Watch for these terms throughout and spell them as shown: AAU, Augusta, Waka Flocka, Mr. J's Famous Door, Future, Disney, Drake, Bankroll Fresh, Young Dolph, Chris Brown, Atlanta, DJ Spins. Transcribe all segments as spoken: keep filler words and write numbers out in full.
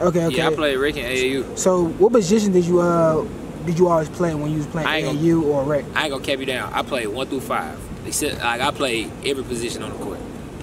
Okay, okay. Yeah, I played rec and A A U. So what position did you uh did you always play when you was playing A A U or rec? I ain't gonna cap you down. I played one through five. Except like I played every position on the court.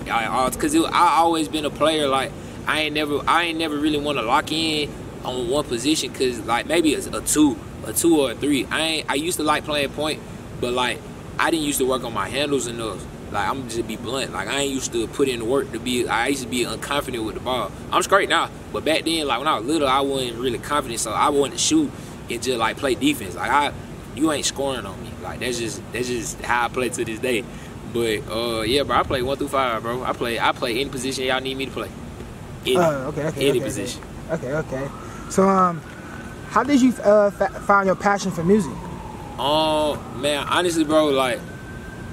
I, Cause it, I always been a player like I ain't never I ain't never really want to lock in on one position. Cause like maybe it's a two, a two or a three. I ain't I used to like playing point, but like I didn't used to work on my handles enough. Like I'm just be blunt. Like I ain't used to put in the work to be. I used to be unconfident with the ball. I'm straight now, but back then, like when I was little, I wasn't really confident. So I wanted to shoot and just like play defense. Like I, you ain't scoring on me. Like that's just that's just how I play to this day. But uh, yeah, bro, I play one through five, bro. I play I play any position y'all need me to play. Any, uh, okay, okay, any okay, position. Okay, okay. So um, how did you uh find your passion for music? Um, man, honestly, bro, like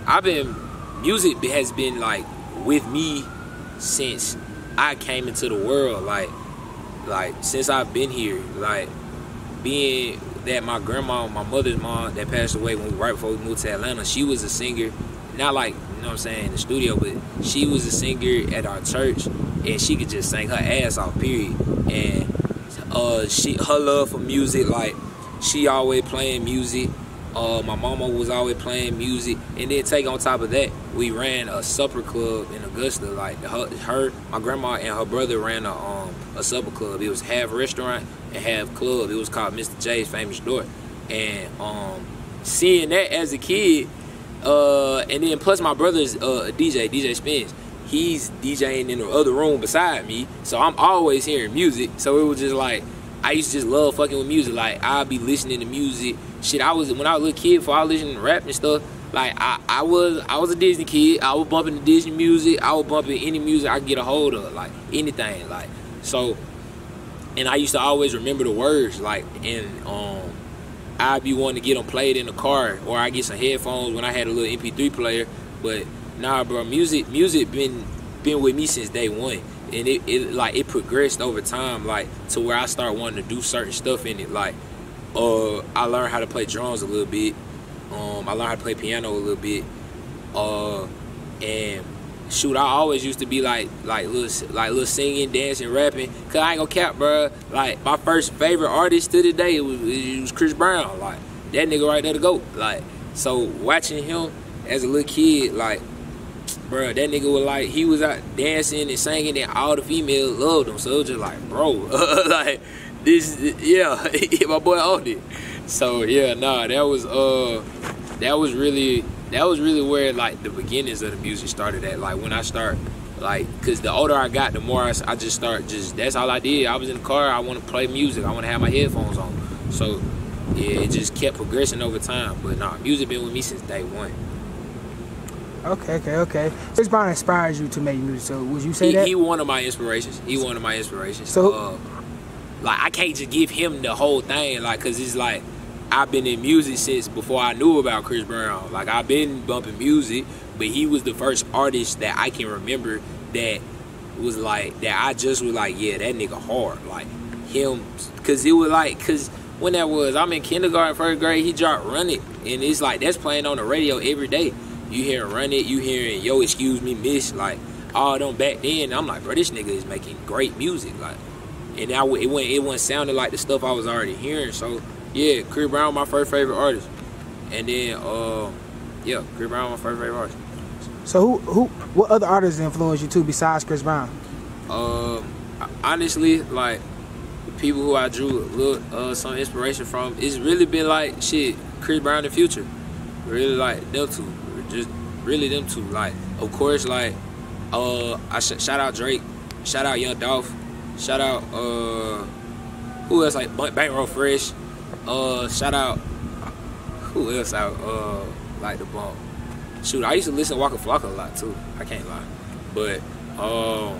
I've been. Music has been like with me since I came into the world, like like since I've been here, like being that my grandma, my mother's mom that passed away when we, right before we moved to Atlanta, she was a singer, not like, you know what I'm saying, in the studio, but she was a singer at our church and she could just sing her ass off, period. And uh, she her love for music, like she always playing music. Uh, my mama was always playing music, and then take on top of that, we ran a supper club in Augusta. Like her, her my grandma and her brother ran a um a supper club. It was half restaurant and half club. It was called Mister J's Famous Door. And um, seeing that as a kid, uh, and then plus my brother's uh, a D J, D J Spins. He's DJing in the other room beside me, so I'm always hearing music. So it was just like I used to just love fucking with music. Like I'd be listening to music. Shit, I was when I was a little kid. Before I was listening to rap and stuff, like I, I was, I was a Disney kid. I was bumping the Disney music. I was bumping any music I could get a hold of, like anything, like so. And I used to always remember the words, like, and um, I'd be wanting to get them played in the car, or I get some headphones when I had a little M P three player. But nah, bro, music, music been been with me since day one, and it, it like it progressed over time, like to where I start wanting to do certain stuff in it, like. Uh, I learned how to play drums a little bit. Um, I learned how to play piano a little bit. Uh, and shoot, I always used to be like, like little, like little singing, dancing, rapping. Cause I ain't gonna cap, bro. Like my first favorite artist to this day it was, it was Chris Brown. Like that nigga right there to go. Like so, watching him as a little kid, like bro, that nigga was like he was out dancing and singing, and all the females loved him. So it was just like, bro, like. This, yeah, my boy owned it. So yeah, nah, that was uh, that was really, that was really where like the beginnings of the music started at. Like when I start, like, cause the older I got, the more I, I just start just that's all I did. I was in the car. I want to play music. I want to have my headphones on. So yeah, it just kept progressing over time. But nah, music been with me since day one. Okay, okay, okay. Chris Brown inspires you to make music. So would you say he, that he one of my inspirations? He one of my inspirations. So. Uh, Like, I can't just give him the whole thing, like, because it's like, I've been in music since before I knew about Chris Brown. Like, I've been bumping music, but he was the first artist that I can remember that was like, that I just was like, yeah, that nigga hard. Like, him, because it was like, because when that was, I'm in kindergarten, first grade, he dropped Run It. And it's like, that's playing on the radio every day. You hearing Run It, you hearing, yo, excuse me, miss, like, all them back then. I'm like, bro, this nigga is making great music, like. And I, it went, it went sounding like the stuff I was already hearing. So yeah, Chris Brown, my first favorite artist. And then, uh, yeah, Chris Brown, my first favorite artist. So who, who, what other artists influenced you too besides Chris Brown? Um, uh, honestly, like the people who I drew a little, uh, some inspiration from, it's really been like shit, Chris Brown and Future. Really like them two, just really them two. Like of course, like uh, I sh shout out Drake, shout out Young Dolph. Shout out, uh, who else, like, Bankroll Fresh, uh, shout out, who else out, uh, like, the ball, shoot, I used to listen to Waka Flocka a lot, too, I can't lie, but, um,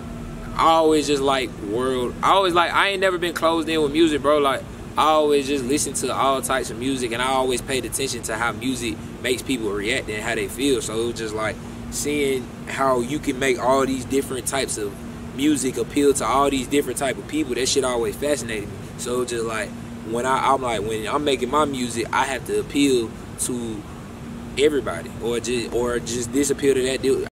I always just, like, world, I always, like, I ain't never been closed in with music, bro, like, I always just listen to all types of music, and I always paid attention to how music makes people react and how they feel, so it was just, like, seeing how you can make all these different types of music appeal to all these different type of people. That shit always fascinated me. So just like when I, I'm like when I'm making my music, I have to appeal to everybody, or just or just this appeal to that dude.